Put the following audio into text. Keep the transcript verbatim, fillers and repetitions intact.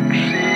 Let's see.